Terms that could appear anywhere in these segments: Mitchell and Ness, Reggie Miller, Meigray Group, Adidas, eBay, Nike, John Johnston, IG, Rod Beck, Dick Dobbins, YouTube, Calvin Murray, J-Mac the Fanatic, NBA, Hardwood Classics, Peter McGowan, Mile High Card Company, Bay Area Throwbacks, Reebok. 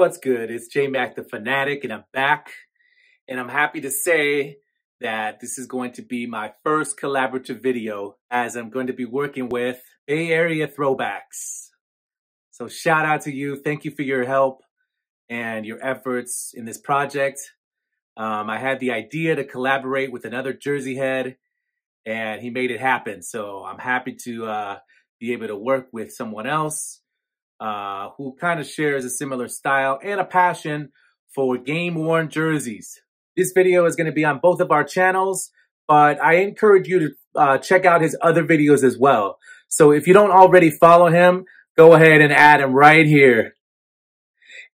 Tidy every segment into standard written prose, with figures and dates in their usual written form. What's good? It's J-Mac the Fanatic, and I'm back. And I'm happy to say that this is going to be my first collaborative video, as I'm going to be working with Bay Area Throwbacks. So shout out to you. Thank you for your help and your efforts in this project. I had the idea to collaborate with another Jersey head, and he made it happen. So I'm happy to be able to work with someone else who kind of shares a similar style and a passion for game-worn jerseys. This video is going to be on both of our channels, but I encourage you to check out his other videos as well. So if you don't already follow him, go ahead and add him right here.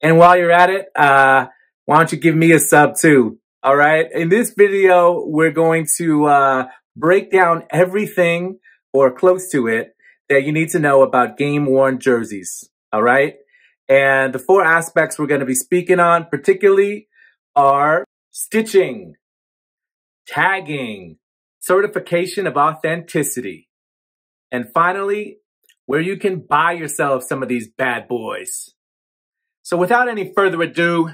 And while you're at it, why don't you give me a sub too, all right? In this video, we're going to break down everything, or close to it, that you need to know about game-worn jerseys. All right. And the four aspects we're going to be speaking on particularly are stitching, tagging, certification of authenticity, and finally, where you can buy yourself some of these bad boys. So without any further ado,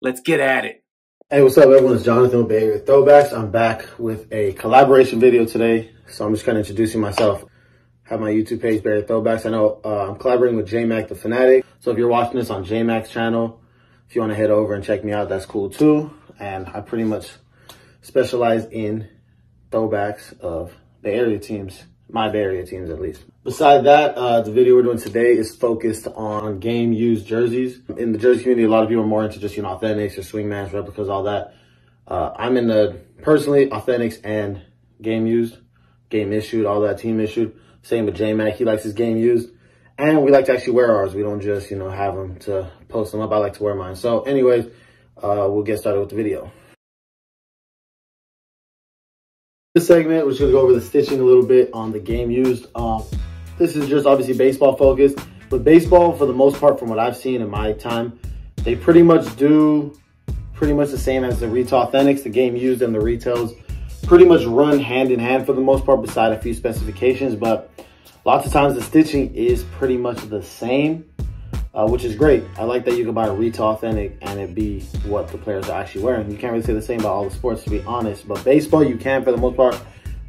let's get at it. Hey, what's up, everyone? It's Jonathan with Bay Area Throwbacks. I'm back with a collaboration video today. So I'm just kind of introducing myself. I have my YouTube page, Bay Area Throwbacks. I know I'm collaborating with J-Mac the Fanatic. So if you're watching this on J-Mac's channel, if you want to head over and check me out, that's cool too. And I pretty much specialize in throwbacks of Bay Area teams, my Bay Area teams at least. Besides that, the video we're doing today is focused on game-used jerseys. In the jersey community, a lot of people are more into just, you know, authentics or swingmans, replicas, all that. I'm into, personally, authentics and game-used, game-issued, all that, team-issued. Same with J-Mac, he likes his game used. And we like to actually wear ours. We don't just, you know, have them to post them up. I like to wear mine. So anyways, we'll get started with the video. This segment, we're just gonna go over the stitching a little bit on the game used. This is just obviously baseball focused. But baseball, for the most part, from what I've seen in my time, they pretty much do pretty much the same as the retail authentics, the game used and the retails. Pretty much run hand in hand for the most part, beside a few specifications, but lots of times the stitching is pretty much the same, which is great. I like that you can buy a retail authentic and it be what the players are actually wearing. You can't really say the same about all the sports, to be honest, but baseball you can for the most part,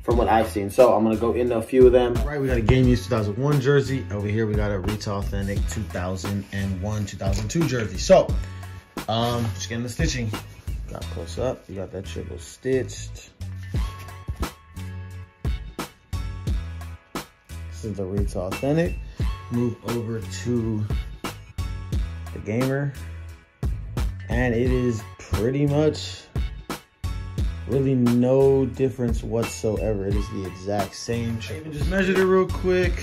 from what I've seen. So I'm gonna go into a few of them. All right, we got a game used 2001 jersey. Over here we got a retail authentic 2001, 2002 jersey. So just getting the stitching. Got close up, you got that triple stitched. Is the retail authentic. Move over to the gamer, and it is pretty much really no difference whatsoever. It is the exact same. I even just measured it real quick.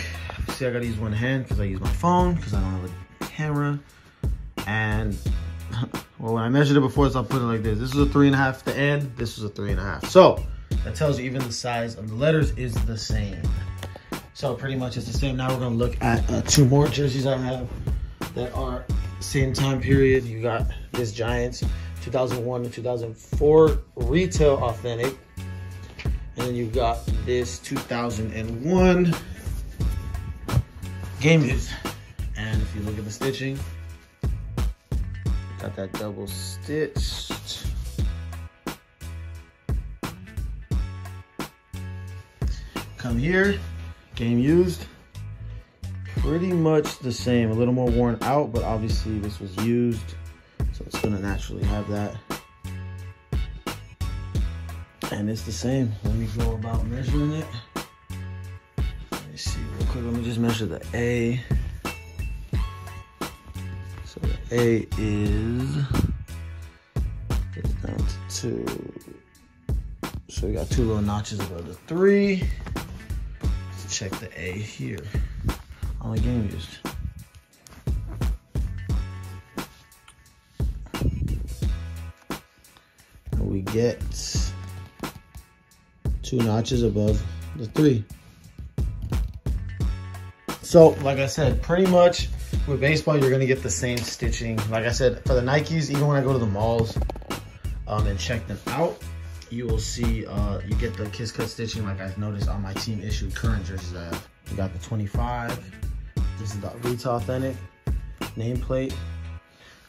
See, I gotta use one hand because I use my phone because I don't have a camera. And well, when I measured it before, so I'll put it like this. This was a 3.5 at the end. This was a 3.5. So that tells you even the size of the letters is the same. So pretty much it's the same. Now we're gonna look at two more jerseys I have that are same time period. You got this Giants 2001 and 2004 retail authentic. And then you got this 2001 game used. And if you look at the stitching, got that double stitched. Come here. Game used, pretty much the same, a little more worn out, but obviously this was used, so it's gonna naturally have that. And it's the same. Let me go about measuring it. Let me see real quick, let me just measure the A. So the A is, get it down to 2. So we got 2 little notches above the 3. Check the A here on the game used. And we get 2 notches above the 3. So, like I said, pretty much with baseball, you're gonna get the same stitching. Like I said, for the Nikes, even when I go to the malls and check them out, you will see you get the kiss cut stitching like I've noticed on my team issued current jerseys I have. You got the 25. This is the retail authentic nameplate.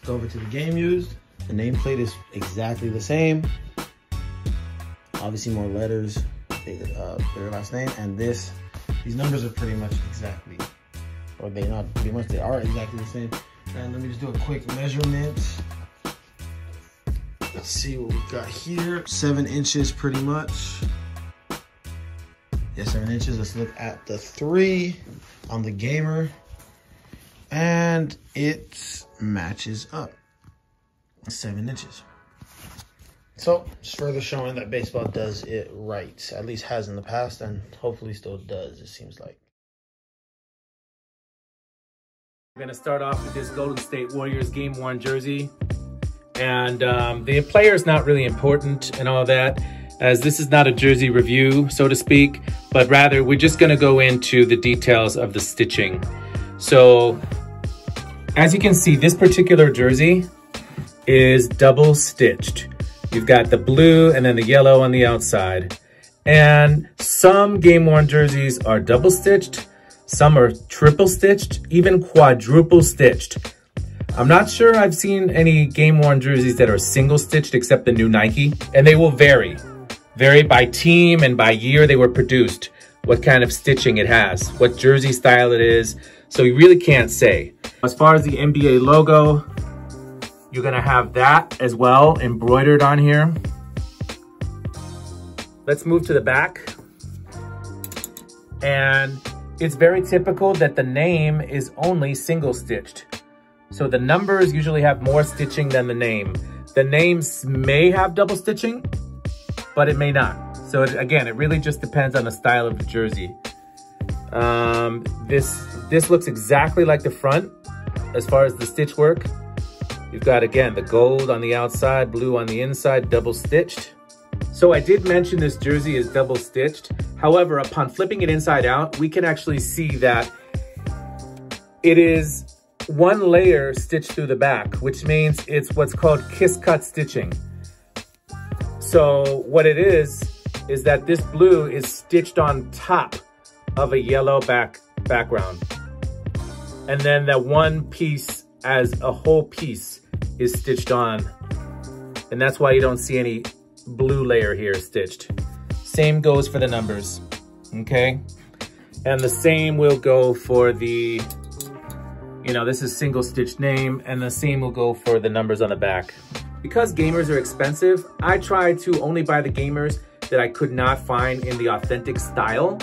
Go over to the game used. The nameplate is exactly the same. Obviously more letters, their last name, and this. These numbers are pretty much exactly, or they not pretty much, they are exactly the same. And let me just do a quick measurement. Let's see what we've got here. 7 inches pretty much. Yeah, 7 inches. Let's look at the 3 on the gamer. And it matches up. 7 inches. So, it's further showing that baseball does it right. At least has in the past, and hopefully still does, it seems like. We're gonna start off with this Golden State Warriors Game 1 jersey. And the player is not really important and all that, as this is not a jersey review, so to speak, but rather we're just gonna go into the details of the stitching. So, as you can see, this particular jersey is double stitched. You've got the blue and then the yellow on the outside. And some Game 1 jerseys are double stitched, some are triple stitched, even quadruple stitched. I'm not sure I've seen any Game 1 jerseys that are single stitched except the new Nike. And they will vary by team and by year they were produced, what kind of stitching it has, what jersey style it is. So you really can't say. As far as the NBA logo, you're gonna have that as well embroidered on here. Let's move to the back. And it's very typical that the name is only single stitched. So the numbers usually have more stitching than the name. The names may have double stitching, but it may not. So again, it really just depends on the style of the jersey. This looks exactly like the front as far as the stitch work. You've got, again, the gold on the outside, blue on the inside, double stitched. So I did mention this jersey is double stitched. However, upon flipping it inside out, we can actually see that it is one layer stitched through the back, which means it's what's called kiss cut stitching. So what it is that this blue is stitched on top of a yellow background. And then that one piece as a whole piece is stitched on. And that's why you don't see any blue layer here stitched. Same goes for the numbers, okay? And the same will go for the, you know, this is single stitched name, and the same will go for the numbers on the back. Because gamers are expensive, I tried to only buy the gamers that I could not find in the authentic style.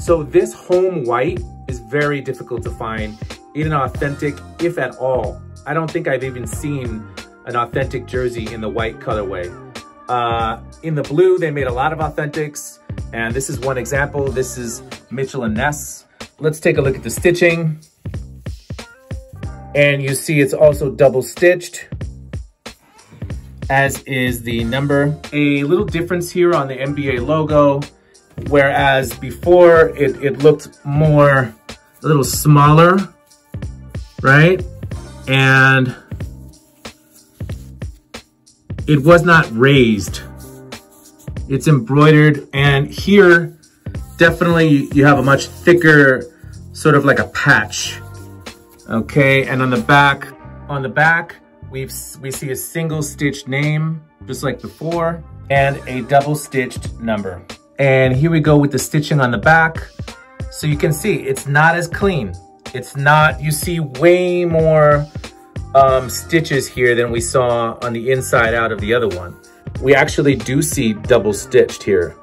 So this home white is very difficult to find in an authentic, if at all. I don't think I've even seen an authentic jersey in the white colorway. In the blue, they made a lot of authentics, and this is one example. This is Mitchell and Ness. Let's take a look at the stitching. And you see it's also double stitched, as is the number. A little difference here on the NBA logo, whereas before it looked more, a little smaller, right? And it was not raised. It's embroidered, and here, definitely you have a much thicker, sort of like a patch, okay? And on the back, we see a single stitched name, just like before, and a double stitched number. And here we go with the stitching on the back. So you can see, it's not as clean. It's not, you see way more stitches here than we saw on the inside out of the other one. We actually do see double stitched here.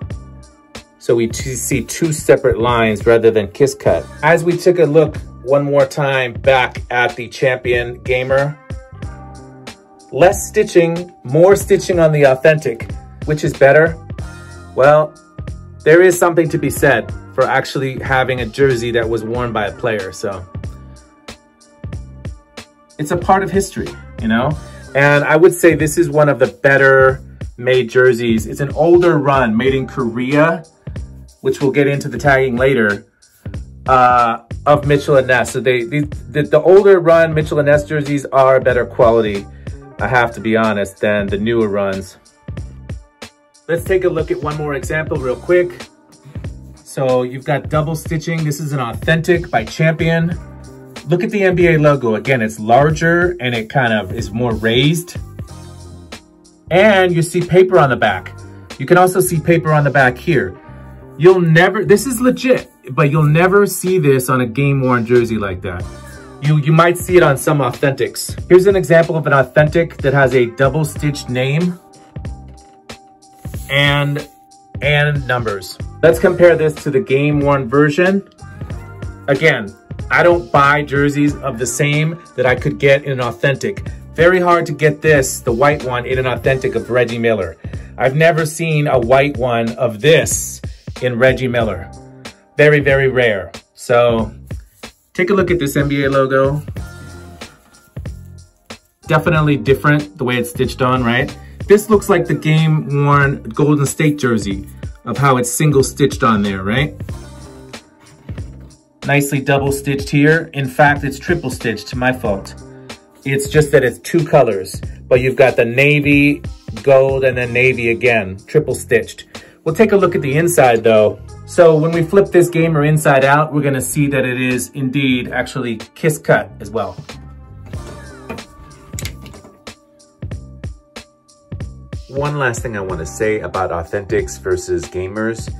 So we see two separate lines rather than kiss cut. As we took a look one more time back at the champion gamer, less stitching, more stitching on the authentic, which is better. Well, there is something to be said for actually having a jersey that was worn by a player, so. It's a part of history, you know? And I would say this is one of the better made jerseys. It's an older run made in Korea, which we'll get into the tagging later, of Mitchell and Ness. So the older run Mitchell and Ness jerseys are better quality, I have to be honest, than the newer runs. Let's take a look at one more example real quick. So you've got double stitching. This is an authentic by Champion. Look at the NBA logo. Again, it's larger and it kind of is more raised. And you see paper on the back. You can also see paper on the back here. You'll never, this is legit, but you'll never see this on a game-worn jersey like that. You might see it on some authentics. Here's an example of an authentic that has a double-stitched name and numbers. Let's compare this to the game-worn version. Again, I don't buy jerseys of the same that I could get in an authentic. Very hard to get this, the white one, in an authentic of Reggie Miller. I've never seen a white one of this in Reggie Miller. Very, very rare. So take a look at this NBA logo. Definitely different the way it's stitched on, right? This looks like the game-worn Golden State jersey of how it's single-stitched on there, right? Nicely double-stitched here. In fact, it's triple-stitched, my fault. It's just that it's two colors, but you've got the navy, gold, and then navy again, triple-stitched. We'll take a look at the inside, though. So when we flip this gamer inside out, we're going to see that it is indeed actually kiss cut as well. One last thing I want to say about authentics versus gamers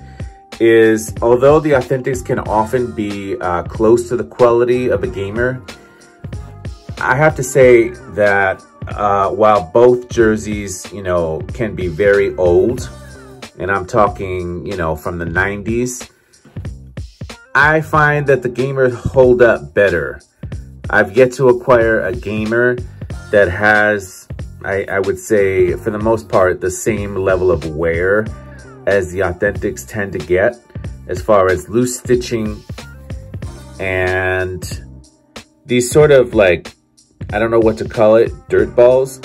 is, although the authentics can often be close to the quality of a gamer, I have to say that while both jerseys, you know, can be very old, and I'm talking, you know, from the 90s, I find that the gamers hold up better. I've yet to acquire a gamer that has, I would say, for the most part, the same level of wear as the authentics tend to get, as far as loose stitching and these sort of, like, I don't know what to call it, dirt balls.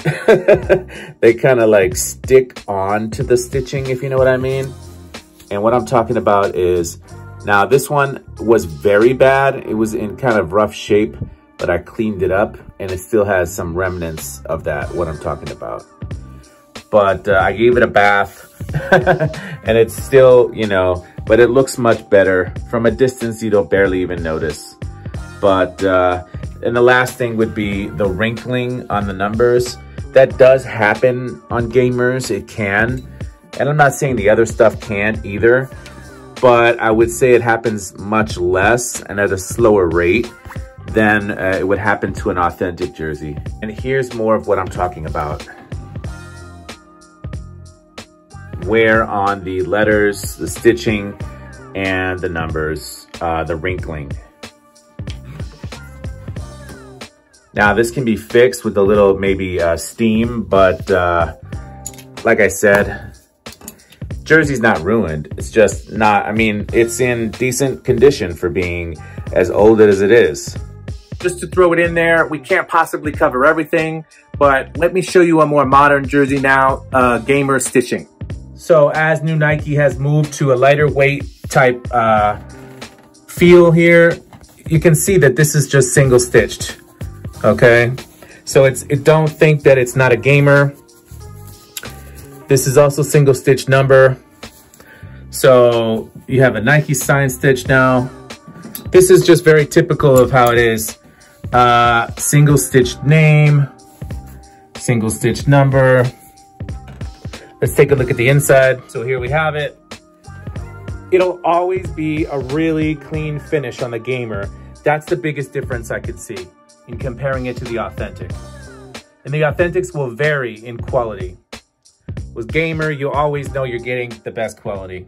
They kind of like stick on to the stitching, if you know what I mean. And what I'm talking about is, now this one was very bad. It was in kind of rough shape, but I cleaned it up and it still has some remnants of that, what I'm talking about. But I gave it a bath and it's still, you know, but it looks much better. From a distance, you don't barely even notice. But, and the last thing would be the wrinkling on the numbers. That does happen on gamers, it can. And I'm not saying the other stuff can't either, but I would say it happens much less and at a slower rate than it would happen to an authentic jersey. And here's more of what I'm talking about. Wear on the letters, the stitching, and the numbers, the wrinkling. Now this can be fixed with a little maybe steam, but like I said, jersey's not ruined. It's just not, I mean, it's in decent condition for being as old as it is. Just to throw it in there, we can't possibly cover everything, but let me show you a more modern jersey now, gamer stitching. So as new Nike has moved to a lighter weight type feel here, you can see that this is just single stitched. Okay, so it don't think that it's not a gamer. This is also single stitch number. So you have a Nike sign stitch now. This is just very typical of how it is. Single stitched name, single stitch number. Let's take a look at the inside. So here we have it. It'll always be a really clean finish on the gamer. That's the biggest difference I could see in comparing it to the authentic. And the authentics will vary in quality. With gamer, you always know you're getting the best quality.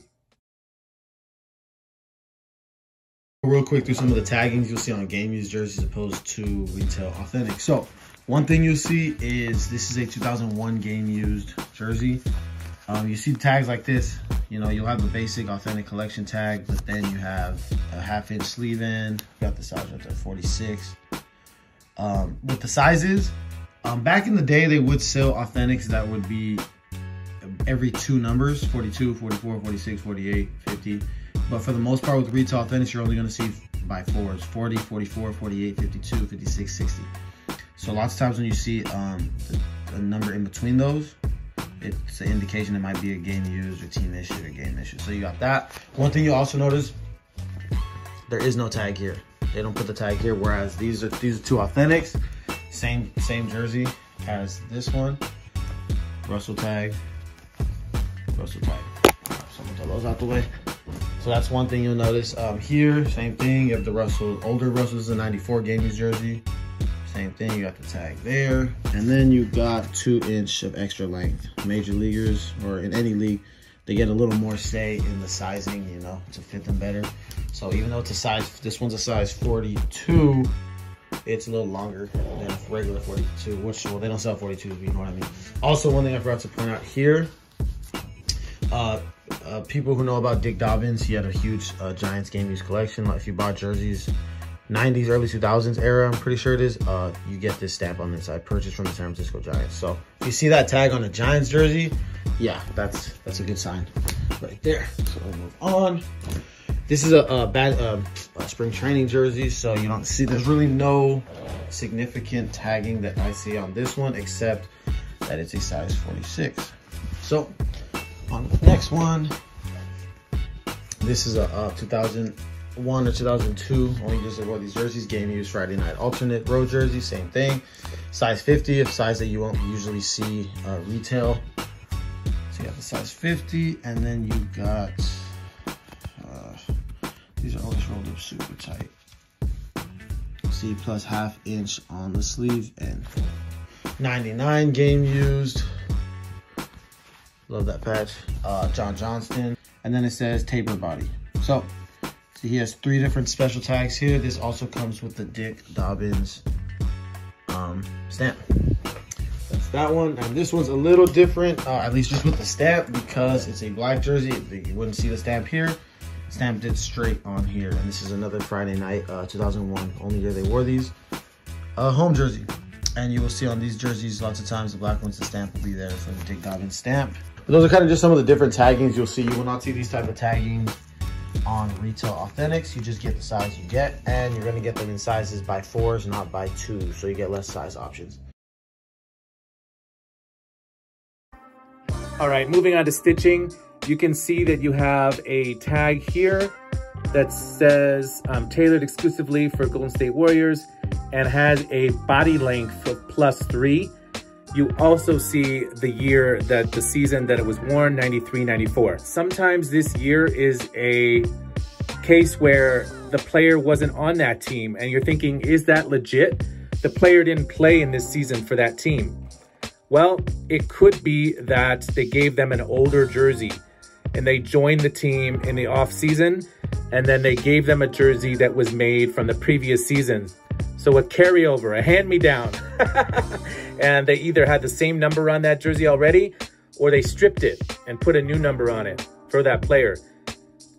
Real quick through some of the taggings you'll see on game used jerseys as opposed to retail authentic. So one thing you'll see is this is a 2001 game used jersey. You see tags like this, you know, you'll have the basic authentic collection tag, but then you have a half-inch sleeve in, got the size right there, 46. With the sizes, back in the day, they would sell authentics that would be every two numbers, 42, 44, 46, 48, 50. But for the most part, with retail authentics, you're only going to see by fours, 40, 44, 48, 52, 56, 60. So lots of times when you see a number in between those, it's an indication it might be a game used or team issue or game issue. So you got that. One thing you'll also notice, there is no tag here. They don't put the tag here, whereas these are two authentics. Same jersey as this one. Russell tag. Russell tag. So I'm gonna throw those out the way. So that's one thing you'll notice here. Same thing. If the Russell, older Russell's a '94 Gamey's jersey. Same thing. You got the tag there, and then you got 2 inch of extra length. Major leaguers, or in any league, they get a little more say in the sizing, you know, to fit them better. So even though it's a size, this one's a size 42, it's a little longer than a regular 42, which, well, they don't sell 42s, but you know what I mean. Also, one thing I forgot to point out here, people who know about Dick Dobbins, he had a huge Giants game use collection. Like, if you bought jerseys, 90s, early 2000s era, I'm pretty sure it is, you get this stamp on the inside, purchased from the San Francisco Giants. So if you see that tag on a Giants jersey, yeah, that's a good sign right there. So we'll move on. This is a spring training jersey, so you don't see, there's really no significant tagging that I see on this one, except that it's a size 46. So on the next one, this is a 2001 or 2002, only just wore these jerseys, game use Friday night alternate row jersey, same thing, size 50, a size that you won't usually see retail. So you got the size 50, and then you got, these are always rolled up super tight. C plus half inch on the sleeve, and 99 game used. Love that patch. John Johnston. And then it says taper body. So he has 3 different special tags here. This also comes with the Dick Dobbins stamp. That's that one. And this one's a little different, at least just with the stamp, because it's a black jersey. You wouldn't see the stamp here. Stamped it straight on here, and this is another Friday night 2001, only year they wore these, home jersey. And you will see on these jerseys lots of times the black ones, the stamp will be there for the Dick Dobbins stamp. But those are kind of just some of the different taggings you'll see. You will not see these type of tagging on retail authentics. You just get the size you get, and you're going to get them in sizes by 4s, not by 2, so you get less size options. All right, moving on to stitching. You can see that you have a tag here that says tailored exclusively for Golden State Warriors and has a body length of +3. You also see the year, that the season that it was worn, 93-94. Sometimes this year is a case where the player wasn't on that team and you're thinking, is that legit? The player didn't play in this season for that team. Well, it could be that they gave them an older jersey and they joined the team in the off season, and then they gave them a jersey that was made from the previous season. So a carryover, a hand-me-down. And they either had the same number on that jersey already, or they stripped it and put a new number on it for that player.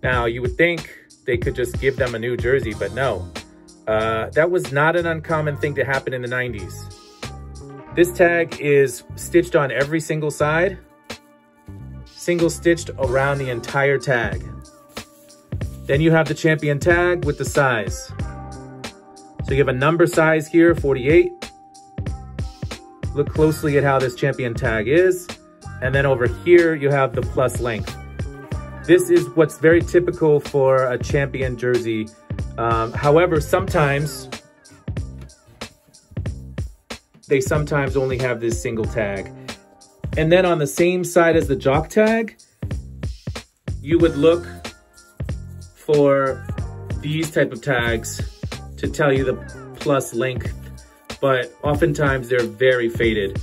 Now, you would think they could just give them a new jersey, but no. That was not an uncommon thing to happen in the 90s. This tag is stitched on every single side. Single stitched around the entire tag. Then you have the champion tag with the size. So you have a number size here, 48. Look closely at how this champion tag is. And then over here, you have the plus length. This is what's very typical for a champion jersey. However, sometimes, they sometimes only have this single tag. And then on the same side as the jock tag, you would look for these type of tags to tell you the plus length, but oftentimes they're very faded.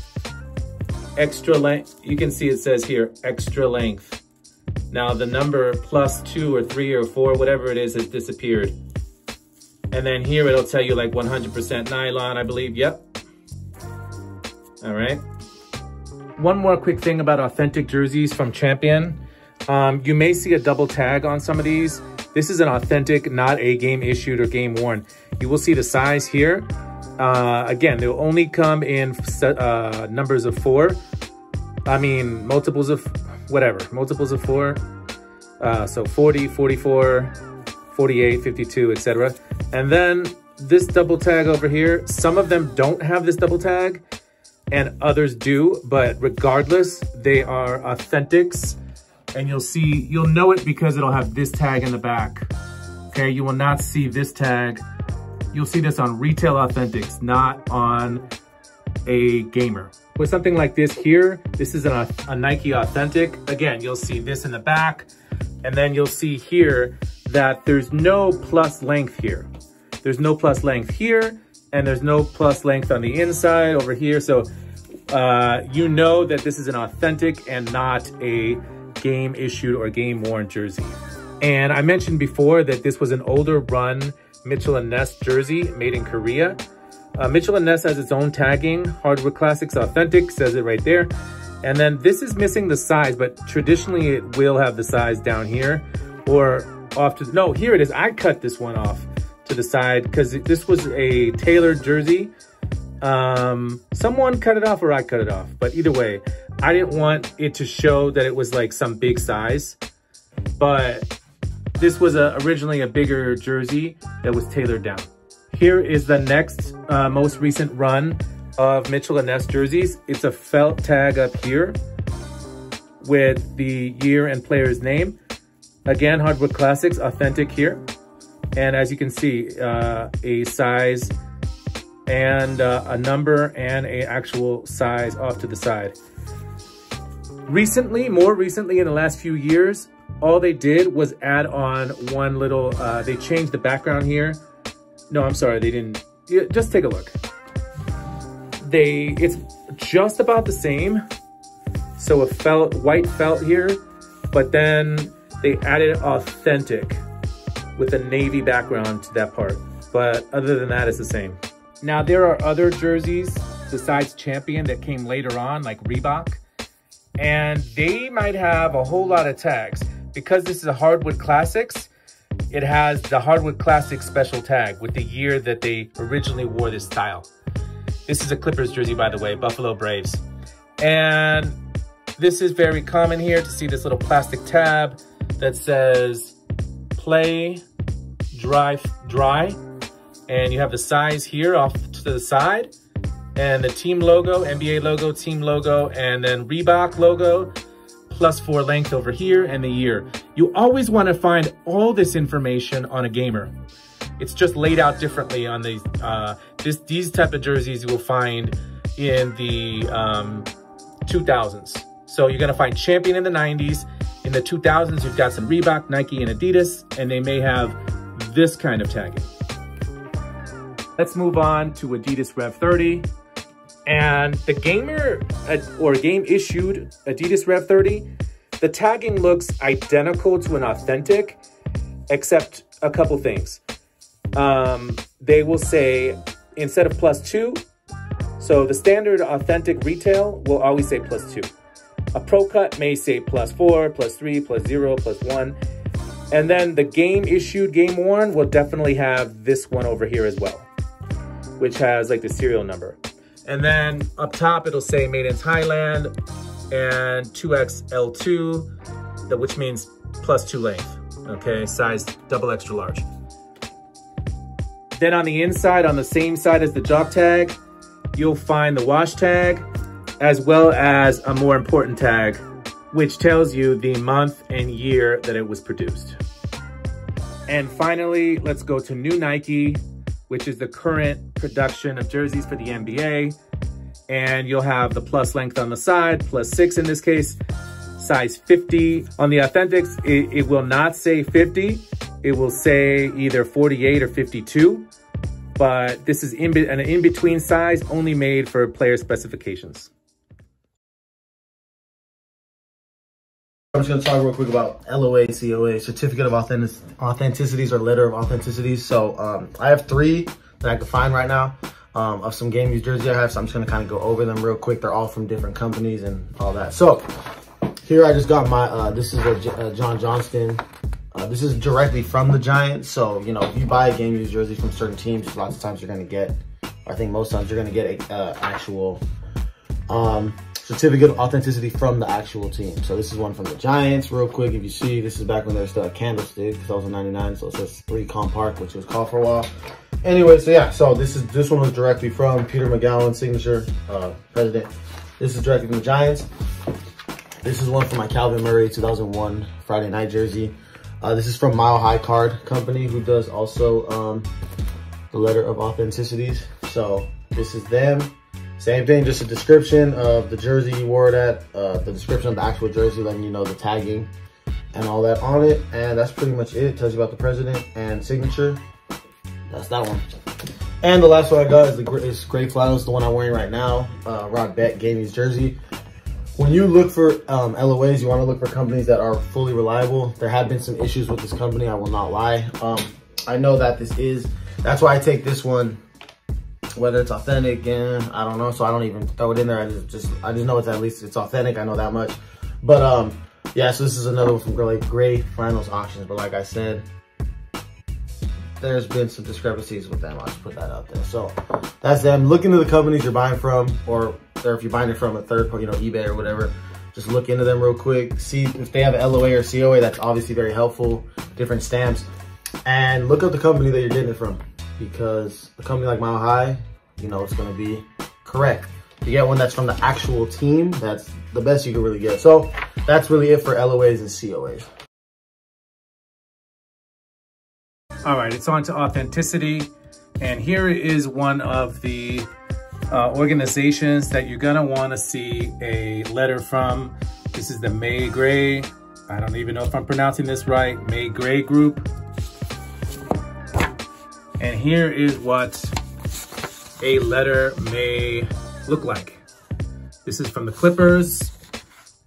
Extra length, you can see it says here, extra length. Now the number +2 or 3 or 4, whatever it is, has disappeared. And then here it'll tell you like 100% nylon, I believe, yep. All right. One more quick thing about authentic jerseys from Champion. You may see a double tag on some of these. This is an authentic, not a game issued or game worn. You will see the size here. Again, they'll only come in numbers of 4. I mean, multiples of whatever, multiples of 4. So 40, 44, 48, 52, etc. And then this double tag over here, some of them don't have this double tag and others do, but regardless, they are authentics. And you'll see, you'll know it because it'll have this tag in the back. Okay, you will not see this tag You'll see this on Retail Authentics, not on a gamer. With something like this here, this is a Nike Authentic. Again, you'll see this in the back, and then you'll see here that there's no plus length here. There's no plus length here, and there's no plus length on the inside over here. So you know that this is an authentic and not a game issued or game worn jersey. And I mentioned before that this was an older run Mitchell and Ness jersey made in Korea. Mitchell and Ness has its own tagging. Hardwood Classics Authentic says it right there. And then this is missing the size, but traditionally it will have the size down here or off to, no, here it is. I cut this one off to the side because this was a tailored jersey. Someone cut it off or I cut it off, but either way, I didn't want it to show that it was like some big size, but this was originally a bigger jersey that was tailored down. Here is the next most recent run of Mitchell and Ness jerseys. It's a felt tag up here with the year and player's name. Again, Hardwood Classics Authentic here. And as you can see, a size and a number and a actual size off to the side. Recently, more recently in the last few years, all they did was add on one little, they changed the background here. No, I'm sorry, they didn't. Yeah, just take a look. It's just about the same. So a felt, white felt here, but then they added authentic with a navy background to that part. But other than that, it's the same. Now there are other jerseys besides Champion that came later on, like Reebok, and they might have a whole lot of tags. Because this is a Hardwood Classics, it has the Hardwood Classics special tag with the year that they originally wore this style. This is a Clippers jersey, by the way, Buffalo Braves. And this is very common here to see this little plastic tab that says play, dry. And you have the size here off to the side and the team logo, NBA logo, team logo, and then Reebok logo. +4 length over here and the year. You always want to find all this information on a gamer. It's just laid out differently on these type of jerseys you will find in the 2000s. So you're going to find Champion in the 90s. In the 2000s, you've got some Reebok, Nike, and Adidas, and they may have this kind of tagging. Let's move on to Adidas Rev 30. And the gamer or game issued Adidas Rev 30, the tagging looks identical to an authentic, except a couple things. They will say, instead of +2, so the standard authentic retail will always say +2. A pro cut may say +4, +3, +0, +1. And then the game issued, game worn will definitely have this one over here as well, which has like the serial number. And then up top, it'll say made in Thailand and 2XL2, which means +2 length, okay? Size double extra large. Then on the inside, on the same side as the job tag, you'll find the wash tag, as well as a more important tag, which tells you the month and year that it was produced. And finally, let's go to New Nike, which is the current production of jerseys for the NBA. And you'll have the plus length on the side, +6 in this case, size 50. On the Authentics, it will not say 50. It will say either 48 or 52. But this is an in-between size only made for player specifications. I'm just gonna talk real quick about LOA, COA, Certificate of Authenticities or Letter of Authenticities. So I have 3 that I can find right now of some game used jersey I have. So I'm just gonna kind of go over them real quick. They're all from different companies and all that. So here I just got my, this is a John Johnston. This is directly from the Giants. So, you know, if you buy a game used jersey from certain teams, lots of times you're gonna get, I think most times you're gonna get a actual, certificate of authenticity from the actual team. So this is one from the Giants real quick. If you see, this is back when there was still a Candlestick, 2099. So it says 3 Colin Park, which was called for a while. Anyway, so yeah, so this one was directly from Peter McGowan, signature president. This is directly from the Giants. This is one from my Calvin Murray 2001 Friday night jersey. This is from Mile High Card Company, who does also the letter of authenticities. So this is them. Same thing, just a description of the jersey you wore it at, the description of the actual jersey, letting you know the tagging and all that on it. And that's pretty much it. It tells you about the president and signature. That's that one. And the last one I got is the Gray Flannels, the one I'm wearing right now. Rod Beck gave me his jersey. When you look for LOAs, you want to look for companies that are fully reliable. There have been some issues with this company, I will not lie. I know that this is, that's why I take this one, whether it's authentic, and I don't know, so I don't even throw it in there. I just know it's at least it's authentic. I know that much. But yeah, so this is another one from like Gray Flannels Auctions. But like I said, there's been some discrepancies with them. I'll just put that out there. So that's them. Look into the companies you're buying from, or if you're buying it from a third party, you know, eBay or whatever, just look into them real quick. See if they have an LOA or COA. That's obviously very helpful. Different stamps. And look up the company that you're getting it from, because a company like Mile High, you know, it's gonna be correct. You get one that's from the actual team, that's the best you can really get. So that's really it for LOAs and COAs. All right, it's on to authenticity. And here is one of the organizations that you're gonna wanna see a letter from. This is the Meigray, I don't even know if I'm pronouncing this right, Meigray Group. And here is what a letter may look like. This is from the Clippers.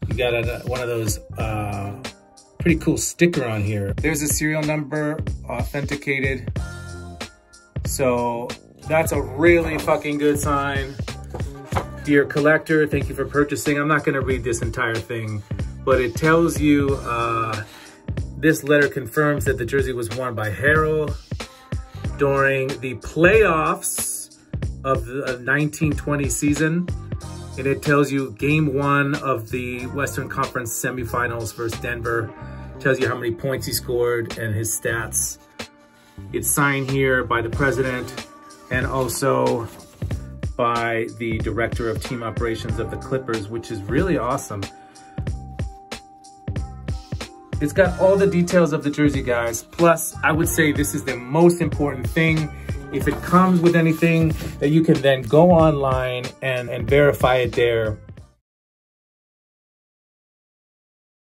You got one of those pretty cool sticker on here. There's a serial number, authenticated. So that's a really fucking good sign. Dear collector, thank you for purchasing. I'm not gonna read this entire thing, but it tells you, this letter confirms that the jersey was worn by Harold during the playoffs of the 1920 season. And it tells you game one of the Western Conference semifinals versus Denver. It tells you how many points he scored and his stats. It's signed here by the president and also by the director of team operations of the Clippers, which is really awesome. It's got all the details of the jersey, guys. Plus, I would say this is the most important thing. If it comes with anything, that you can then go online and verify it there.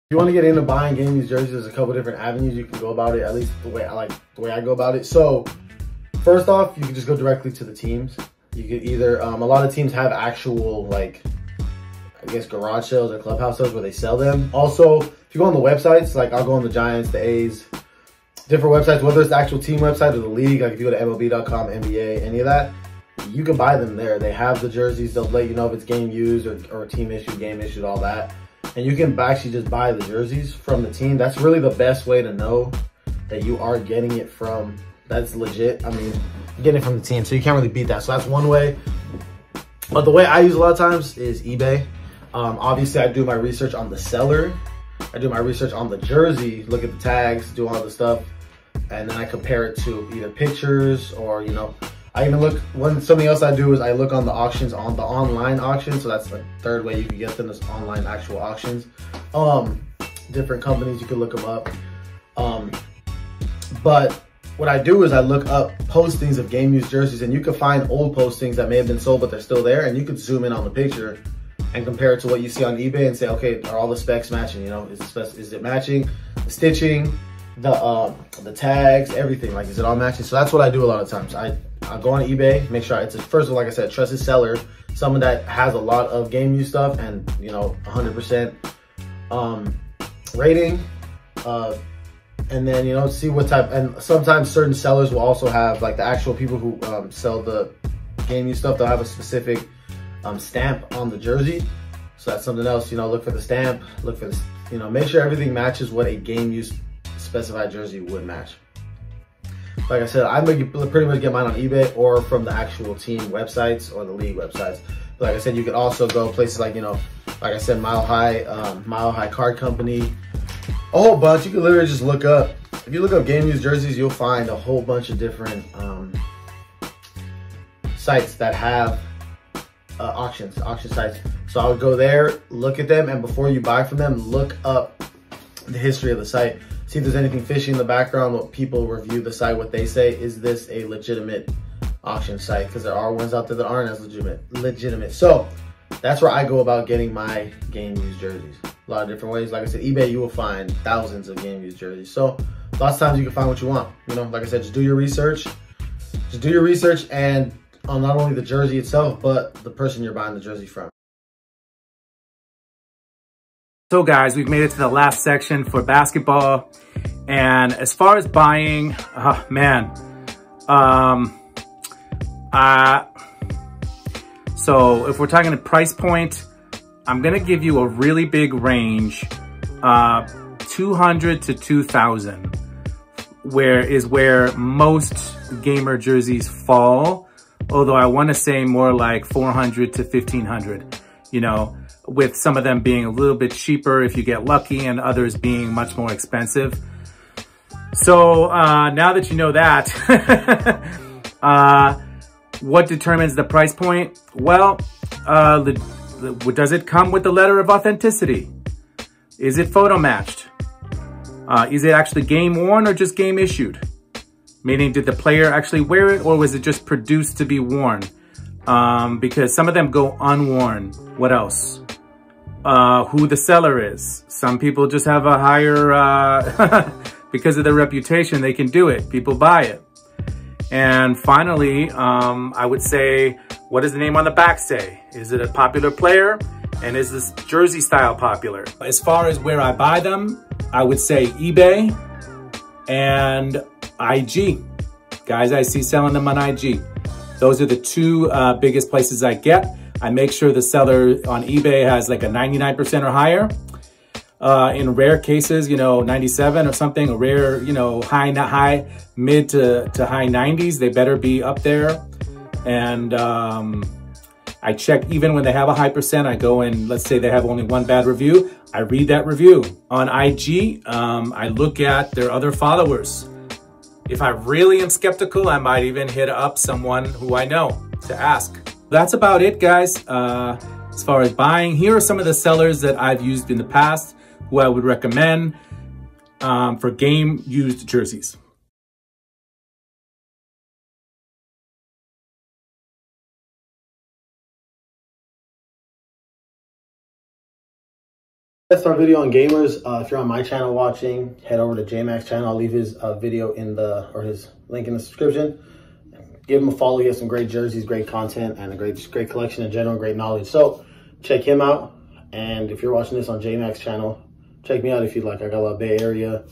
If you want to get into buying, getting these jerseys, there's a couple different avenues you can go about it, at least the way I go about it. So first off, you can just go directly to the teams. You could either, a lot of teams have actual, like, I guess garage sales or clubhouse sales where they sell them. Also, if you go on the websites, like I'll go on the Giants, the A's, different websites, whether it's the actual team website or the league, like if you go to MLB.com, NBA, any of that, you can buy them there. They have the jerseys. They'll let you know if it's game used or team issued, game issued, all that. And you can actually just buy the jerseys from the team. That's really the best way to know that you are getting it from, that's legit. I mean, you're getting it from the team, so you can't really beat that. So that's one way. But the way I use a lot of times is eBay. Obviously, I do my research on the seller. I do my research on the jersey, look at the tags, do all the stuff, and then I compare it to either pictures or, you know, I even look, something else I do is I look on the auctions, on the online auctions. So that's the third way you can get them, is online actual auctions. Different companies, you can look them up. But what I do is I look up postings of game used jerseys, and you can find old postings that may have been sold, but they're still there, and you can zoom in on the picture and compare it to what you see on eBay and say, okay, are all the specs matching? You know, is it matching? The stitching, the tags, everything. Like, is it all matching? So that's what I do a lot of times. I go on eBay, make sure it's, first of all, like I said, trusted seller, someone that has a lot of game use stuff and, you know, 100% rating. And then, you know, see what type, and sometimes certain sellers will also have, like, the actual people who sell the game use stuff, they'll have a specific stamp on the jersey. So that's something else, you know, look for the stamp, look for this, you know, make sure everything matches what a game use specified jersey would match. Like I said, I pretty much get mine on eBay or from the actual team websites or the league websites. But like I said, you could also go places like, you know, like I said, Mile High Card Company, a whole bunch. You can literally just look up, if you look up game use jerseys, you'll find a whole bunch of different sites that have auction sites. So I would go there, look at them, and before you buy from them, look up the history of the site. See if there's anything fishy in the background, what people review the site, what they say. Is this a legitimate auction site, because there are ones out there that aren't as legitimate. So that's where I go about getting my game used jerseys. A lot of different ways. Like I said, eBay, you will find thousands of game used jerseys. So lots of times you can find what you want. You know, like I said, just do your research. Just do your research and on not only the jersey itself, but the person you're buying the jersey from. So guys, we've made it to the last section for basketball. And as far as buying, so if we're talking a price point, I'm gonna give you a really big range, $200 to $2,000, where most gamer jerseys fall. Although I want to say more like $400 to $1,500, you know, with some of them being a little bit cheaper if you get lucky, and others being much more expensive. So now that you know that, what determines the price point? Well, does it come with the letter of authenticity? Is it photo matched? Is it actually game worn or just game issued? Meaning, did the player actually wear it, or was it just produced to be worn? Because some of them go unworn. What else? Who the seller is. Some people just have a higher, because of their reputation, they can do it. People buy it. And finally, I would say, what does the name on the back say? Is it a popular player? And is this jersey style popular? As far as where I buy them, I would say eBay and IG. Guys I see selling them on IG. Those are the two biggest places I get. I make sure the seller on eBay has like a 99% or higher. In rare cases, you know, 97 or something, a rare, you know, mid to high 90s, they better be up there. And I check even when they have a high percent, I go and let's say they have only one bad review. I read that review. On IG, I look at their other followers. If I really am skeptical, I might even hit up someone who I know to ask. That's about it, guys. As far as buying, here are some of the sellers that I've used in the past who I would recommend for game-used jerseys. That's our video on gamers. If you're on my channel watching, head over to J-Mac's channel. I'll leave his video in the, or his link in the description. Give him a follow. He has some great jerseys, great content, and a great collection in general, great knowledge. So check him out. And if you're watching this on J-Mac's channel, check me out if you'd like. I got a lot of Bay Area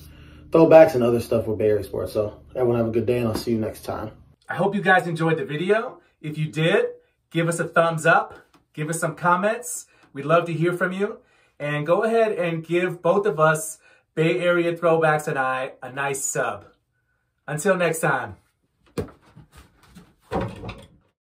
throwbacks and other stuff with Bay Area sports. So everyone have a good day, and I'll see you next time. I hope you guys enjoyed the video. If you did, give us a thumbs up. Give us some comments. We'd love to hear from you. And go ahead and give both of us, Bay Area Throwbacks and I, a nice sub. Until next time.